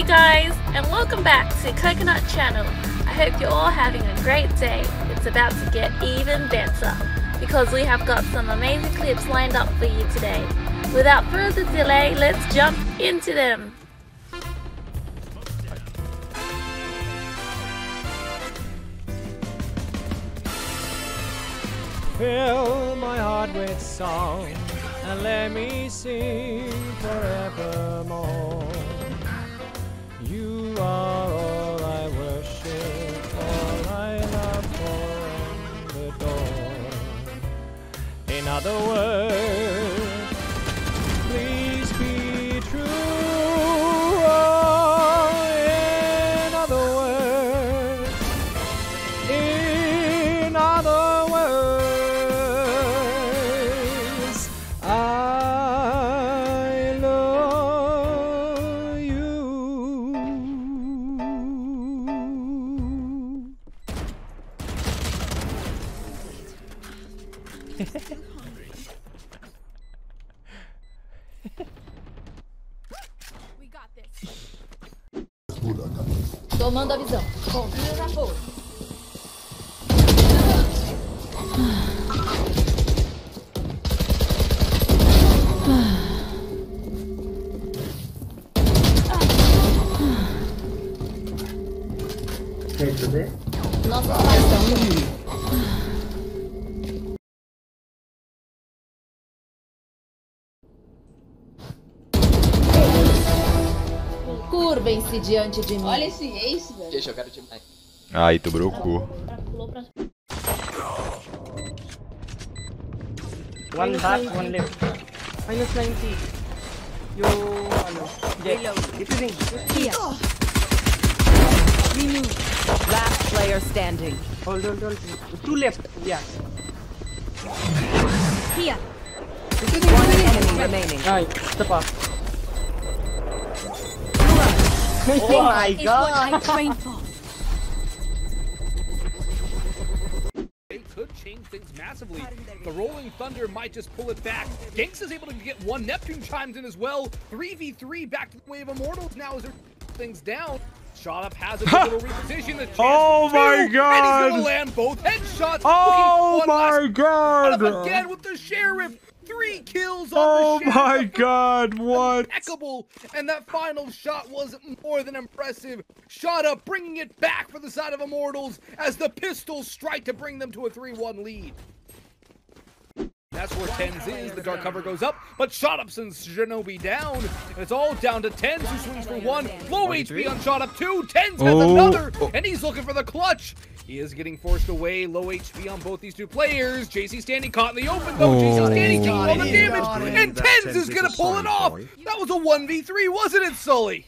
Hey guys, and welcome back to Coconut Channel. I hope you're all having a great day. It's about to get even better because we have got some amazing clips lined up for you today. Without further delay, let's jump into them. Fill my heart with song and let me sing forevermore. You are all I worship, all I love for and adore. In other words, please be true. Oh, in other words, I love you. We got this. Tomando a visão. Confia na força. Nossa, curvem-se diante de mim. Olha esse ace, velho. Deixa, eu quero te... Ai, tu brou o cu. One back, one left. Minus 90. You... Hello. Reload. Here. Last player standing. Hold. Two left. Yeah. Here. One enemy remaining. Nice. Step up. Oh my God! What I trained for. They could change things massively. The Rolling Thunder might just pull it back. Genks is able to get one. Neptune chimes in as well. 3v3 back to the way of Immortals now as they're things down. Shotup has a little reposition. The chance oh my god! And he's gonna land both headshots. Oh my god! Shotup again with the Sheriff. 3 kills on the Sheriff. Oh my god! What? Impeccable. And that final shot was more than impressive. Shotup bringing it back for the side of Immortals as the pistols strike to bring them to a 3-1 lead. That's where Tenz is. The dark cover goes up, but Shotup sends Genobi down. And it's all down to Tenz, who swings for one. Low HP on Shotup 2. Tenz has another, and he's looking for the clutch. He is getting forced away. Low HP on both these two players. JC Stanley caught in the open, though. JC Stanley took all the damage, and Tenz is going to pull it off. That was a 1v3, wasn't it, Sully?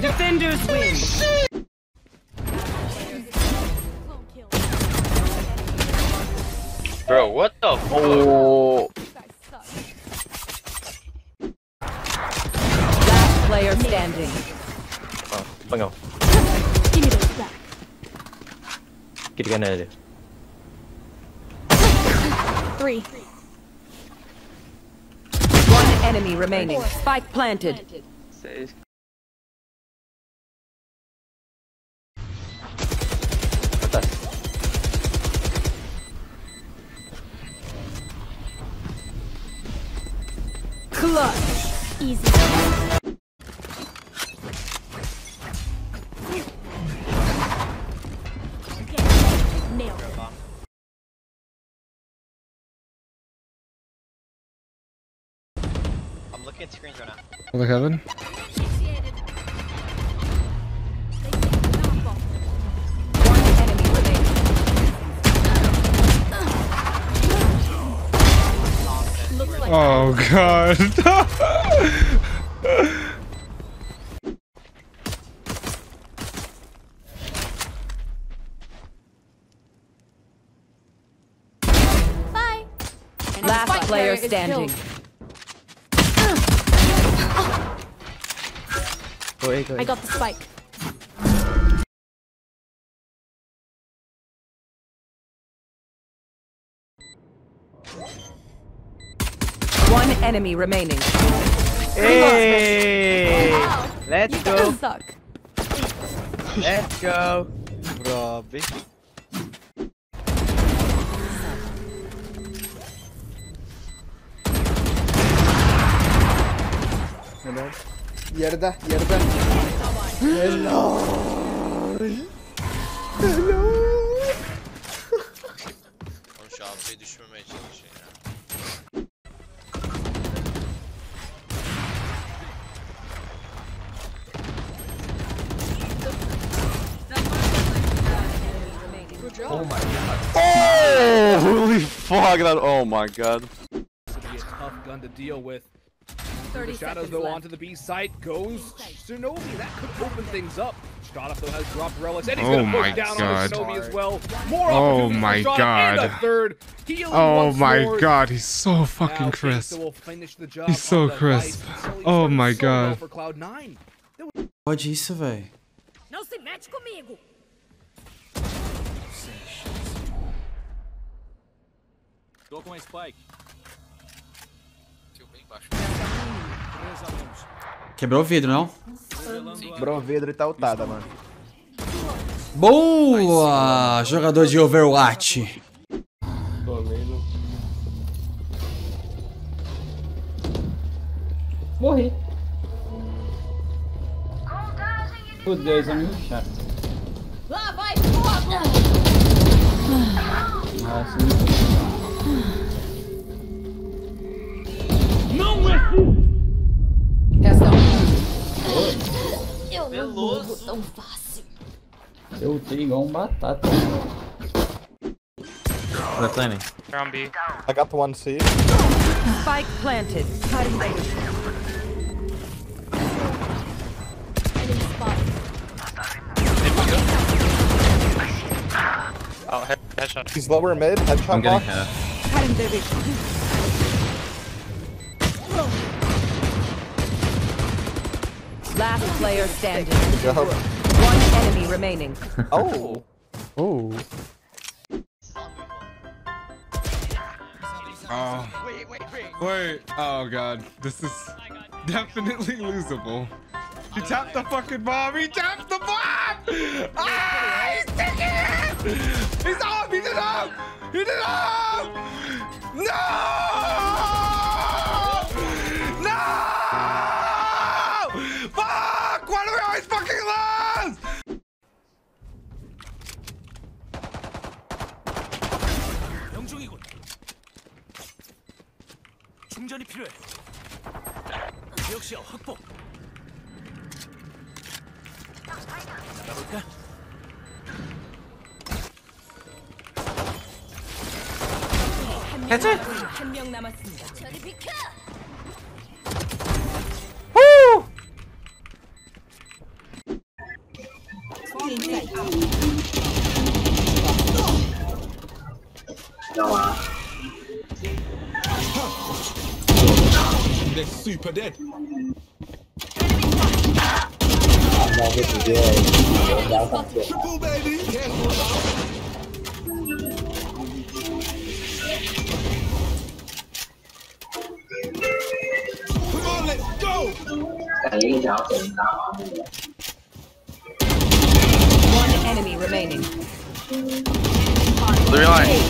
Defenders win. Bro, what the fuck? Oh. Last player standing. Oh, hang on. Give me those back. Get again out of there. 3. One enemy remaining. Spike planted. Six. Clutch. Easy. Okay. Nailed it. I'm looking at screens right now. Hello, Kevin. Oh god. Bye. Last player standing. Go A, go A. I got the spike. One enemy remaining. Hey! Wow. Let's you go. Suck. Let's go. Robbie. Hello. Yerda, yerda. Hello. Hello. O şu altıya düşmemeye çalışıyor ya. Oh my god. Oh, holy fuck that. Oh my god. It's gonna be a tough gun to deal with. The shadows go onto the B site, goes Snobi. That could open things up. Shotup though has dropped relics, and he's gonna push down on Snobi as well. More opportunities for Shotup, and a third. Oh my god, he's so fucking crisp. He's so crisp. Oh my god. Pode isso, velho. Não se mete comigo. Tô com a spike. Tio bem baixo. Quebrou o vidro, não? Quebrou o vidro e tá ultada, mano. Boa! Jogador de Overwatch. Morri. Fudeu, exame chato. Lá vai fogo! Nossa. Não é eu não vou tão fácil. Eu tenho igual batata. They're planning. They're on B. I got the one C. Spike planted. Cutting later. Enemy spotted. Oh, headshot. He's lower mid. Headshot. I'm getting hit. Cutting their vision. Last player standing. Good job. One enemy remaining. Oh. Oh. Oh. Wait, wait, wait. Wait. Oh god. This is definitely losable. He tapped the fucking bomb. He tapped the bomb. Ah, he's taking it. He's up. He did up. He did up. No. That's it. Woo! They're super dead. Triple baby. Come on, let's go. One enemy remaining. They're relying.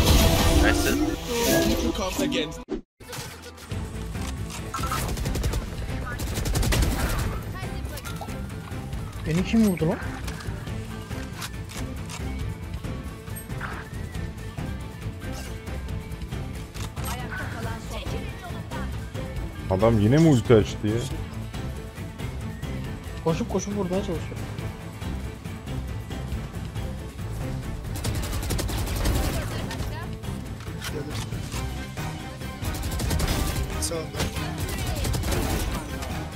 That's it. Against. Beni kim vurdu lan? Adam yine mi ulti açtı ya? Koşup koşup vurmaya çalışıyor. Sağda.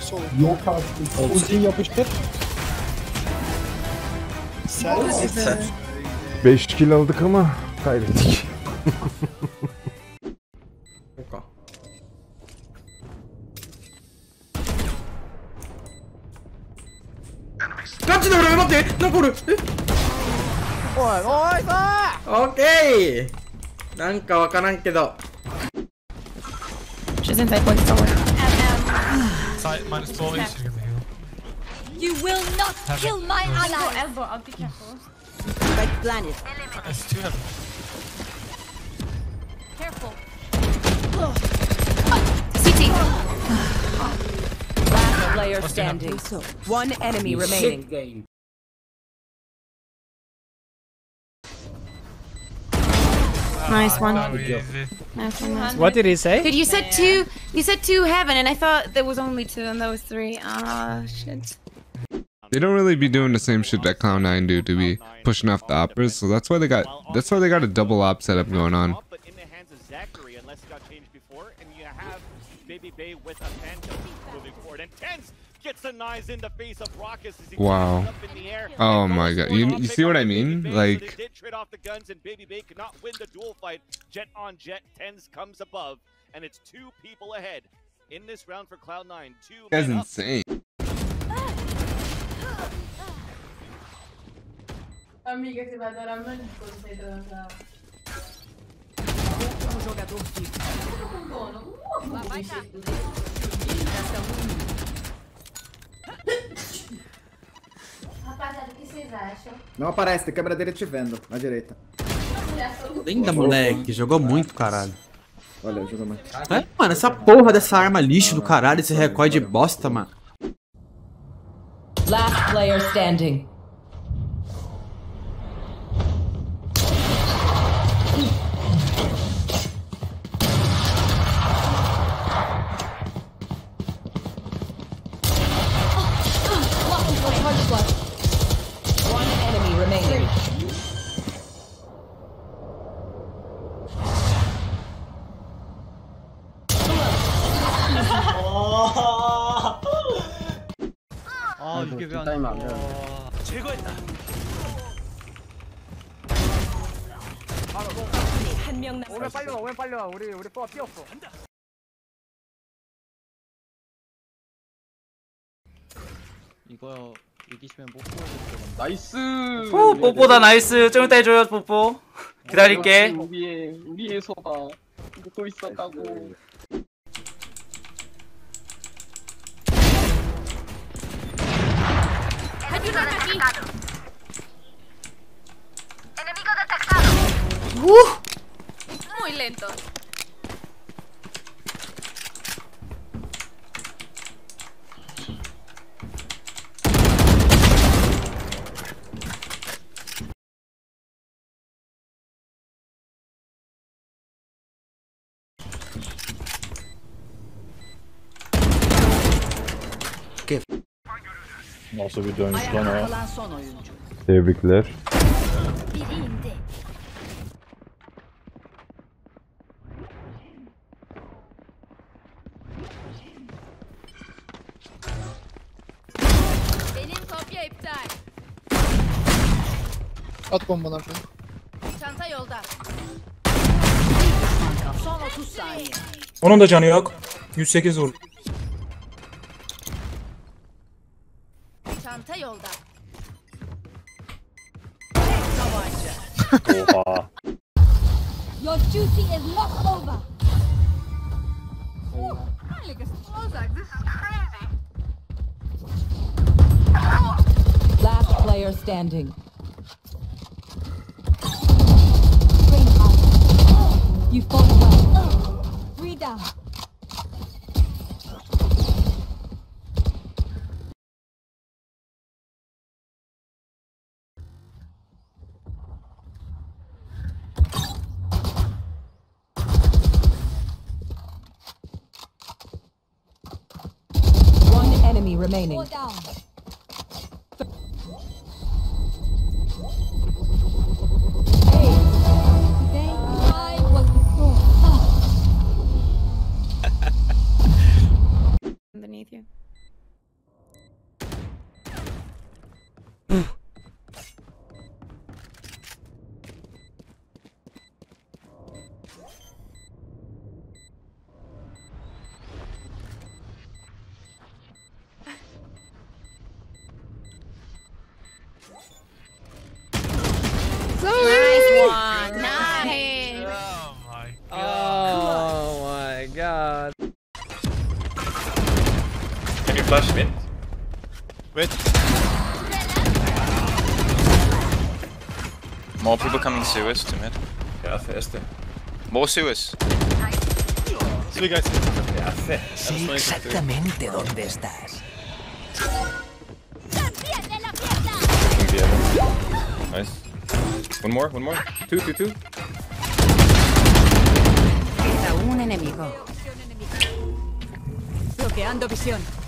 Sol. Yok artık. Uzi'yi yapıştır. 5 kill aldık ama kaybettik. Oka. 待ってなんかおるえおいさーオッケーなんかわからんけどShe's inside point somewhere. Side -40, she's gonna heal. You will not kill my ally. Elbow, I'll be careful. Right planet. It's too heavy. Careful. CT. Last player standing. One enemy remaining. Nice one. Nice one. Nice. What did he say? Dude, you said two. You said two heaven, and I thought there was only two, and there was three. Ah, shit. They don't really be doing the same shit that Cloud9 do to be pushing off the oppers, so that's why they got a double op setup going on. Wow. Oh my god. You see what I mean? Like, they did trade off the guns and Baby Bay could not win the duel fight. Jet on jet, Tenz comes above, and it's two people ahead in this round for Cloud9. That's insane. Rapaziada, o que vocês acham? Não aparece, tem câmera dele te vendo, na direita. Linda, moleque. Jogou muito, caralho. Olha, jogou muito. É, mano, essa porra dessa arma lixo do caralho, esse recoil de bosta, mano. Last player standing. 우리 또 뛰었어. 이거 이기시면 뽀뽀 나이스. 오, 뽀뽀다 나이스. 좀 이따 해줘요 뽀뽀. 기다릴게. 우리의 소가 먹고 있었다고. Muy lento. Nasıl bir dönüş lan o? Tebrikler. At bombalar şunu. Çanta yolda. Son 30 saniye. Onun da canı yok. 108 vurdu. Çanta yolda. Oha. Your duty is not over. This is crazy. Last player standing. You fall down. 3 down. One enemy remaining. 4 down. You. flashed mid. Wait. More people coming sewers to mid. Yeah, faster. More sewers. See, guys. Yeah, sí, exactamente donde estás. Nice. One more. Two. Un enemigo. Bloqueando visión.